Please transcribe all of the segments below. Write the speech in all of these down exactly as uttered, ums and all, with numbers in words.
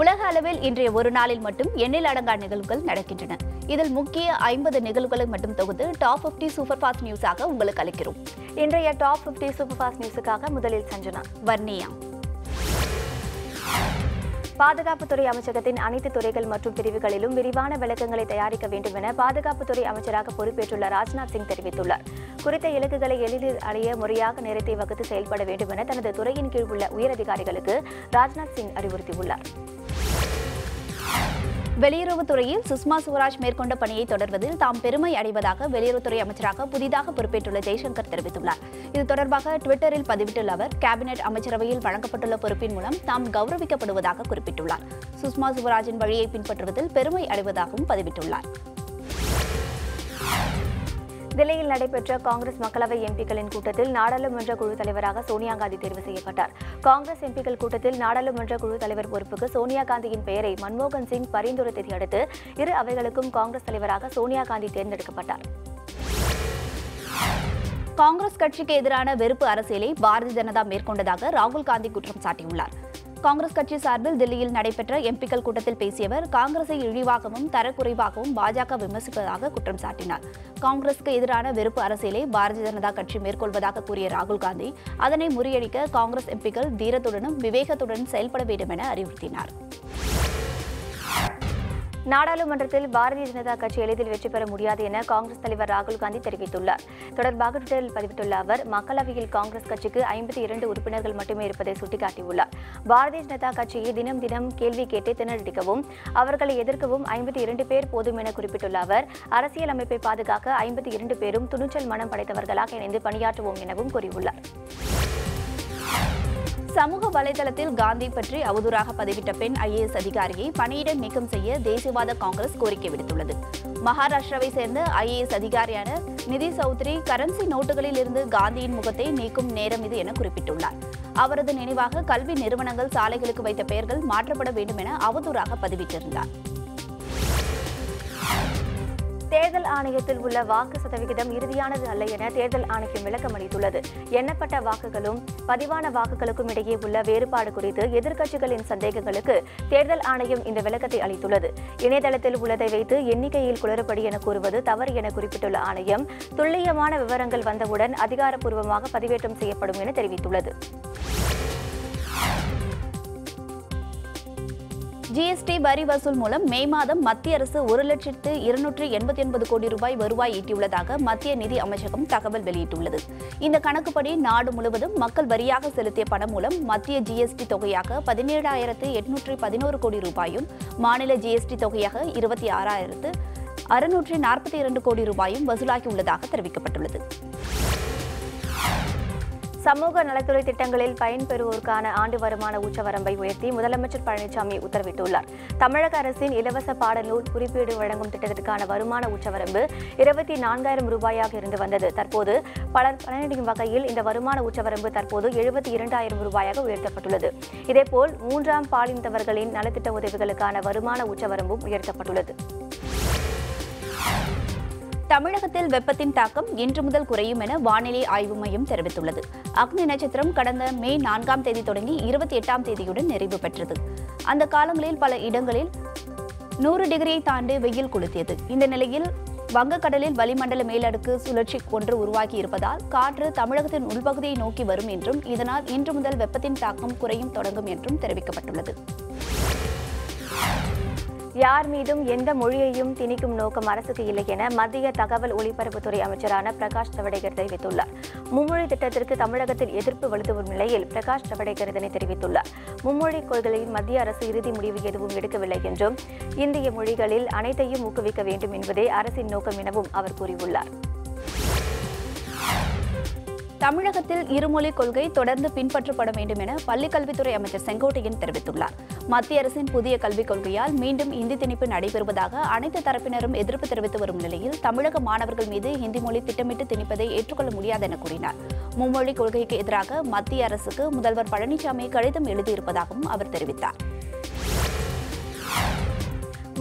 உலக அளவில் இன்றைய ஒரு நாளில் மட்டும் எண்ணில் அடங்கா நிகழ்வுகள் நடக்கின்றன. இதில் முக்கிய ஐம்பது நிகழ்வுகளை மட்டும் தொகுத்து டாப் ஐம்பது சூப்பர் ஃபாஸ்ட் நியூஸாக உங்களுக்கு அளிக்கிறோம். இன்றைய டாப் ஐம்பது சூப்பர் ஃபாஸ்ட் நியூஸுக்காக முதலில் சஞ்சனா. வர்ணியா. பாதுகாப்புத்துறை அமைச்சகத்தின் அனைத்து துறைகள் மற்றும் பிரிவுகளிலும் விரிவான விளக்கங்களை தயாரிக்க வேண்டும் என பாதுகாப்புத்துறை அமைச்சராக பொறுப்பேற்றுள்ள ராஜ்நாத் சிங் தெரிவித்துள்ளார். குறித்த இலக்குகளை எளிதில் அடைய முறையாக நேரத்தை வகுத்து செயல்பட வேண்டும் என தனது துறையின் கீழ் உள்ள உயரதிகாரிகளுக்கு ராஜ்நாத் சிங் அறிவுறுத்தியுள்ளார். வெளியுறவுத்துறையில் சுஷ்மா ஸ்வராஜ் மேற்கொண்ட பணியை தொடர்வதில் தாம் பெருமை அடைவதாக வெளியுறவுத்துறை அமைச்சராக புதிதாக பொறுப்பேற்றுள்ள ஜெய்சங்கர் தெரிவித்துள்ளார். இது தொடர்பாக டுவிட்டரில் பதிவிட்டுள்ள அவர், கேபினெட் அமைச்சரவையில் வழங்கப்பட்டுள்ள பொறுப்பின் மூலம் தாம் கௌரவிக்கப்படுவதாக குறிப்பிட்டுள்ளார். சுஷ்மா ஸ்வராஜின் வழியை பின்பற்றுவதில் பெருமை அடைவதாகவும் பதிவிட்டுள்ளார். தில்லியில் நடைபெற்ற காங்கிரஸ் மக்களவை எம்பிக்களின் கூட்டத்தில் நாடாளுமன்ற குழு தலைவராக சோனியா காந்தி தேர்வு செய்யப்பட்டார். காங்கிரஸ் எம்பிக்கள் கூட்டத்தில் நாடாளுமன்ற குழு தலைவர் பொறுப்புக்கு சோனியா காந்தியின் பெயரை மன்மோகன் சிங் பரிந்துரைத்ததை அடுத்து இரு அவைகளுக்கும் காங்கிரஸ் தலைவராக சோனியா காந்தி தேர்ந்தெடுக்கப்பட்டார். காங்கிரஸ் கட்சிக்கு எதிரான வெறுப்பு அரசியலை பாரதிய ஜனதா மேற்கொண்டதாக ராகுல் காந்தி குற்றம் சாட்டியுள்ளார். காங்கிரஸ் கட்சி சார்பில் தில்லியில் நடைபெற்ற எம்பிக்கள் கூட்டத்தில் பேசியவர், காங்கிரஸை இழிவாகவும் தரக்குறைவாகவும் பாஜக விமர்சிப்பதாக குற்றம் சாட்டினார். காங்கிரஸுக்கு எதிரான வெறுப்பு அரசியலை பாரதிய ஜனதா கட்சி மேற்கொள்வதாக கூறிய ராகுல் காந்தி, அதனை முறியடிக்க காங்கிரஸ் எம்பிக்கள் தீரத்துடனும் விவேகத்துடனும் செயல்பட வேண்டும் என அறிவுறுத்தினார். நாடாளுமன்றத்தில் பாரதிய ஜனதா கட்சி எளிதில் வெற்றி பெற முடியாது என காங்கிரஸ் தலைவர் ராகுல் காந்தி தெரிவித்துள்ளார். தொடர்பாக ட்விட்டரில் பதிவிட்டுள்ள அவர், மக்களவையில் காங்கிரஸ் கட்சிக்கு ஐம்பத்தி இரண்டு உறுப்பினர்கள் மட்டுமே இருப்பதை சுட்டிக்காட்டியுள்ளார். பாரதிய ஜனதா கட்சியை தினம் தினம் கேள்வி கேட்டு திணறடிக்கவும் அவர்களை எதிர்க்கவும் ஐம்பத்தி இரண்டு பேர் போதும் என குறிப்பிட்டுள்ள அவர், அரசியல் அமைப்பை பாதுகாக்க ஐம்பத்தி இரண்டு பேரும் துணிச்சல் மனம் படைத்தவர்களாக இணைந்து பணியாற்றுவோம் எனவும் கூறியுள்ளார். சமூக வலைதளத்தில் காந்தி பற்றி அவதூறாக பதிவிட்ட பெண் ஐ ஏ எஸ் அதிகாரியை பணியிட நீக்கம் செய்ய தேசியவாத காங்கிரஸ் கோரிக்கை விடுத்துள்ளது. மகாராஷ்டிராவை சேர்ந்த ஐ ஏ எஸ் அதிகாரியான நிதி சௌத்ரி கரன்சி நோட்டுகளில் இருந்து காந்தியின் முகத்தை நீக்கும் நேரம் இது என குறிப்பிட்டுள்ளார். அவரது நினைவாக கல்வி நிறுவனங்கள் சாலைகளுக்கு வைத்த பெயர்கள் மாற்றப்பட வேண்டும் என அவதூறாக பதிவிட்டிருந்தார். தேர்தல் ஆணையத்தில் உள்ள வாக்கு சதவிகிதம் இறுதியானது அல்ல என தேர்தல் ஆணையம் விளக்கம் அளித்துள்ளது. எண்ணப்பட்ட வாக்குகளும் பதிவான வாக்குகளுக்கும் இடையே உள்ள வேறுபாடு குறித்து எதிர்க்கட்சிகளின் சந்தேகங்களுக்கு தேர்தல் ஆணையம் இந்த விளக்கத்தை அளித்துள்ளது. இணையதளத்தில் உள்ளதை வைத்து எண்ணிக்கையில் குளறுபடி என கூறுவது தவறு என குறிப்பிட்டுள்ள ஆணையம், துல்லியமான விவரங்கள் வந்தவுடன் அதிகாரப்பூர்வமாக பதிவேற்றம் செய்யப்படும் என தெரிவித்துள்ளது. ஜி எஸ் டி வரி வசூல் மூலம் மே மாதம் மத்திய அரசு ஒரு லட்சத்து இருநூற்று எண்பத்தி ஒன்பது கோடி ரூபாய் வருவாய் ஈட்டியுள்ளதாக மத்திய நிதி அமைச்சகம் தகவல் வெளியிட்டுள்ளது. இந்த கணக்குப்படி நாடு முழுவதும் மக்கள் வரியாக செலுத்திய பணம் மூலம் மத்திய ஜி எஸ் டி தொகையாக பதினேழாயிரத்து எட்நூற்று பதினோரு கோடி ரூபாயும், மாநில ஜி எஸ் டி தொகையாக இருபத்தி ஆறாயிரத்து அறுநூற்று நாற்பத்தி இரண்டு கோடி ரூபாயும் வசூலாகியுள்ளதாக தெரிவிக்கப்பட்டுள்ளது. சமூக நலத்துறை திட்டங்களில் பயன்பெறுவோருக்கான ஆண்டு வருமான உச்சவரம்பை உயர்த்தி முதலமைச்சர் பழனிசாமி உத்தரவிட்டுள்ளார். தமிழக அரசின் இலவச பாடநூல் குறிப்பீடு வழங்கும் திட்டத்திற்கான வருமான உச்சவரம்பு இருபத்தி நான்காயிரம் ரூபாயாக இருந்து வந்தது. தற்போது பலர் பயனடையும் வகையில் இந்த வருமான உச்சவரம்பு தற்போது எழுபத்தி இரண்டாயிரம் ரூபாயாக உயர்த்தப்பட்டுள்ளது. இதேபோல் மூன்றாம் பாலினத்தவர்களின் நலத்திட்ட உதவிகளுக்கான வருமான உச்சவரம்பும் உயர்த்தப்பட்டுள்ளது. தமிழகத்தில் வெப்பத்தின் தாக்கம் இன்று முதல் குறையும் என வானிலை ஆய்வு மையம் தெரிவித்துள்ளது. அக்னி நட்சத்திரம் கடந்த மே நான்காம் தேதி தொடங்கி இருபத்தி எட்டாம் தேதியுடன் நிறைவு பெற்றது. அந்த காலங்களில் பல இடங்களில் நூறு டிகிரியை தாண்டி வெயில் கொளுத்தியது. இந்த நிலையில் வங்கக்கடலில் வளிமண்டல மேலடுக்கு சுழற்சி ஒன்று உருவாகி இருப்பதால் காற்று தமிழகத்தின் உள்பகுதியை நோக்கி வரும் என்றும், இதனால் இன்று முதல் வெப்பத்தின் தாக்கம் குறையும் தொடங்கும் என்றும் தெரிவிக்கப்பட்டுள்ளது. யார் மீதும் எந்த மொழியையும் திணிக்கும் நோக்கம் அரசுக்கு இல்லை என மத்திய தகவல் ஒலிபரப்புத்துறை அமைச்சரான பிரகாஷ் ஜவடேகர் தெரிவித்துள்ளார். மும்மொழி திட்டத்திற்கு தமிழகத்தில் எதிர்ப்பு வலுத்து வரும் நிலையில் பிரகாஷ் ஜவடேகர் இதனை தெரிவித்துள்ளார். மும்மொழி கொள்கையில் மத்திய அரசு இறுதி முடிவு எதுவும் எடுக்கவில்லை என்றும், இந்திய மொழிகளில் அனைத்தையும் ஊக்குவிக்க வேண்டும் என்பதே அரசின் நோக்கம் எனவும் அவர் கூறியுள்ளார். தமிழகத்தில் இருமொழிக் கொள்கை தொடர்ந்து பின்பற்றப்பட வேண்டும் என பள்ளிக்கல்வித்துறை அமைச்சர் செங்கோட்டையன் தெரிவித்துள்ளார். மத்திய அரசின் புதிய கல்விக் கொள்கையால் மீண்டும் இந்தி திணிப்பு நடைபெறுவதாக அனைத்து தரப்பினரும் எதிர்ப்பு தெரிவித்து வரும் நிலையில் தமிழக மாணவர்கள் மீது ஹிந்தி மொழி திட்டமிட்டு திணிப்பதை ஏற்றுக்கொள்ள முடியாது என கூறினார். மும்மொழிக் கொள்கைக்கு எதிராக மத்திய அரசுக்கு முதல்வர் பழனிசாமி கடிதம் எழுதியிருப்பதாகவும் அவர் தெரிவித்தார்.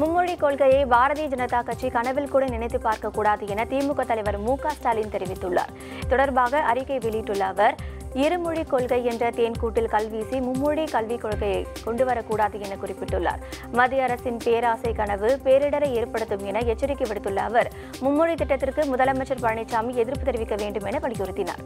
மும்மொழி கொள்கையை பாரதிய ஜனதா கட்சி கனவில் கூட நினைத்து பார்க்கக்கூடாது என திமுக தலைவர் மு க ஸ்டாலின் தெரிவித்துள்ளார். தொடர்பாக அறிக்கை வெளியிட்டுள்ள அவர், இருமொழி கொள்கை என்ற தேன்கூட்டில் கல்வீசி மும்மொழி கல்விக் கொள்கையை கொண்டுவரக்கூடாது என குறிப்பிட்டுள்ளார். மத்திய அரசின் பேராசை கனவு பேரிடரை ஏற்படுத்தும் என எச்சரிக்கை விடுத்துள்ள அவர், மும்மொழி திட்டத்திற்கு முதலமைச்சர் பழனிசாமி எதிர்ப்பு தெரிவிக்க வேண்டும் என வலியுறுத்தினார்.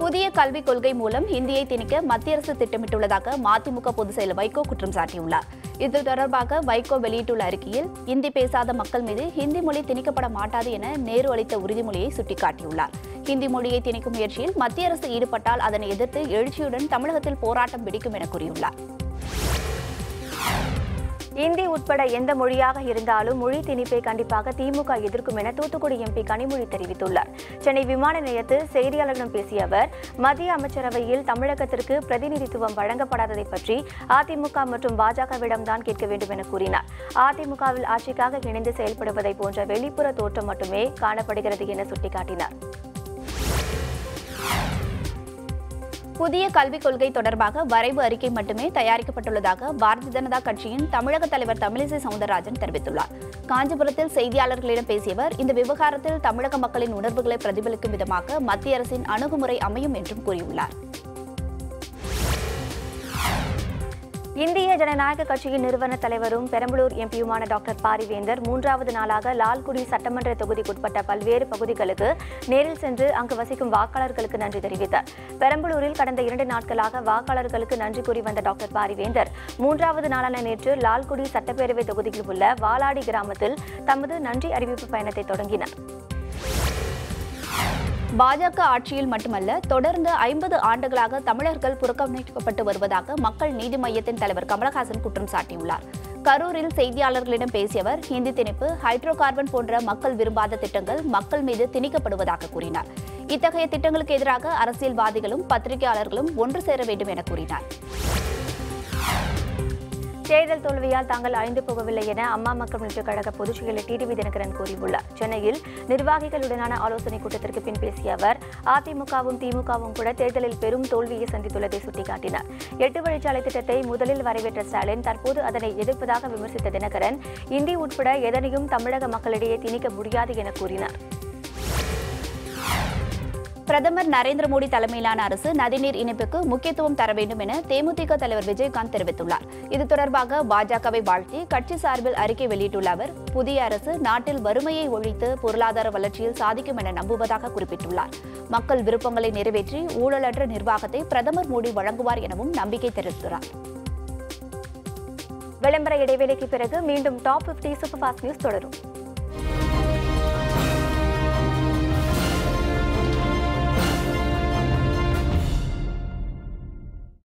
புதிய கல்விக் கொள்கை மூலம் ஹிந்தியை திணிக்க மத்திய அரசு திட்டமிட்டுள்ளதாக மதிமுக பொதுச் செயலர் வைகோ குற்றம் சாட்டியுள்ளார். இது தொடர்பாக வைகோ வெளியிட்டுள்ள அறிக்கையில், இந்தி பேசாத மக்கள் மீது ஹிந்தி மொழி திணிக்கப்பட மாட்டாது என நேரு அளித்த உறுதிமொழியை சுட்டிக்காட்டியுள்ளார். ஹிந்தி மொழியை திணிக்கும் முயற்சியில் மத்திய அரசு ஈடுபட்டால் அதனை எதிர்த்து எழுச்சியுடன் தமிழகத்தில் போராட்டம் வெடிக்கும் என கூறியுள்ளார். இந்தி உட்பட எந்த மொழியாக இருந்தாலும் மொழி திணிப்பை கண்டிப்பாக திமுக எதிர்க்கும் என தூத்துக்குடி எம்பி கனிமொழி தெரிவித்துள்ளார். சென்னை விமான நிலையத்தில் செய்தியாளர்களிடம் பேசிய அவர், மத்திய அமைச்சரவையில் தமிழகத்திற்கு பிரதிநிதித்துவம் வழங்கப்படாததை பற்றி அதிமுக மற்றும் பாஜகவிடம்தான் கேட்க வேண்டும் என கூறினார். அதிமுகவில் ஆட்சிக்காக இணைந்து செயல்படுவதை போன்ற வெளிப்புற தோற்றம் மட்டுமே காணப்படுகிறது என சுட்டிக்காட்டினார். புதிய கல்விக் கொள்கை தொடர்பாக வரைவு அறிக்கை மட்டுமே தயாரிக்கப்பட்டுள்ளதாக பாரதிய ஜனதா கட்சியின் தமிழக தலைவர் தமிழிசை சவுந்தரராஜன் தெரிவித்துள்ளார். காஞ்சிபுரத்தில் செய்தியாளர்களிடம் பேசியவர், இந்த விவகாரத்தில் தமிழக மக்களின் உணர்வுகளை பிரதிபலிக்கும் விதமாக மத்திய அரசின் அணுகுமுறை அமையும் என்றும் கூறியுள்ளார். இந்திய ஜனநாயக கட்சியின் நிறுவன தலைவரும் பெரம்பலூர் எம்பியுமான டாக்டர் பாரிவேந்தர் மூன்றாவது நாளாக லால்குடி சட்டமன்ற தொகுதிக்குட்பட்ட பல்வேறு பகுதிகளுக்கு நேரில் சென்று அங்கு வசிக்கும் வாக்காளர்களுக்கு நன்றி தெரிவித்தார். பெரம்பலூரில் கடந்த இரண்டு நாட்களாக வாக்காளர்களுக்கு நன்றி கூறி வந்த டாக்டர் பாரிவேந்தர் மூன்றாவது நாளான நேற்று லால்குடி சட்டப்பேரவை தொகுதியில் உள்ள வாலாடி கிராமத்தில் தமது நன்றி அறிவிப்பு பயணத்தை தொடங்கினார். பாஜக ஆட்சியில் மட்டுமல்ல, தொடர்ந்து ஐம்பது ஆண்டுகளாக தமிழர்கள் புறக்கணிக்கப்பட்டு வருவதாக மக்கள் நீதி மய்யத்தின் தலைவர் கமலஹாசன் குற்றம் சாட்டியுள்ளார். கரூரில் செய்தியாளர்களிடம் பேசிய அவர், ஹிந்தி திணிப்பு, ஹைட்ரோ கார்பன் போன்ற மக்கள் விரும்பாத திட்டங்கள் மக்கள் மீது திணிக்கப்படுவதாக கூறினார். இத்தகைய திட்டங்களுக்கு எதிராக அரசியல்வாதிகளும் பத்திரிகையாளர்களும் ஒன்று சேர வேண்டும் என கூறினார். தேர்தல் தோல்வியால் தாங்கள் அழிந்து போகவில்லை என அம்மா மக்கள் முன்னேற்றக் கழக பொதுச் செயலர் டிடிவி தினகரன் கூறியுள்ளார். சென்னையில் நிர்வாகிகளுடனான ஆலோசனைக் கூட்டத்திற்கு பின் பேசிய அவர், அதிமுகவும் திமுகவும் கூட தேர்தலில் பெரும் தோல்வியை சந்தித்துள்ளதை சுட்டிக்காட்டினார். எட்டு வழிச்சாலை திட்டத்தை முதலில் வரவேற்ற ஸ்டாலின் தற்போது அதனை எதிர்ப்பதாக விமர்சித்த தினகரன், இந்தி உட்பட எதனையும் தமிழக மக்களிடையே திணிக்க முடியாது என கூறினார். பிரதமர் நரேந்திர மோடி தலைமையிலான அரசு நதிநீர் இணைப்புக்கு முக்கியத்துவம் தர வேண்டும் என தேமுதிக தலைவர் விஜயகாந்த் தெரிவித்துள்ளார். இது தொடர்பாக பாஜகவை வாழ்த்தி கட்சி சார்பில் அறிக்கை வெளியிட்டுள்ள அவர், புதிய அரசு நாட்டில் வறுமையை ஒழித்து பொருளாதார வளர்ச்சியில் சாதிக்கும் என நம்புவதாக குறிப்பிட்டுள்ளார். மக்கள் விருப்பங்களை நிறைவேற்றி ஊழலற்ற நிர்வாகத்தை பிரதமர் மோடி வழங்குவார் எனவும் நம்பிக்கை தெரிவித்துள்ளார். விளம்பர இடைவேளைக்கு பிறகு மீண்டும் டாப் ஐம்பது சூப்பர் ஃபாஸ்ட் நியூஸ் தொடரும்.